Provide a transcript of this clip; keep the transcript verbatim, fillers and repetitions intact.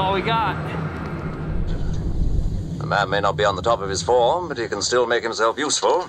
all we got. A man may not be on the top of his form, but he can still make himself useful.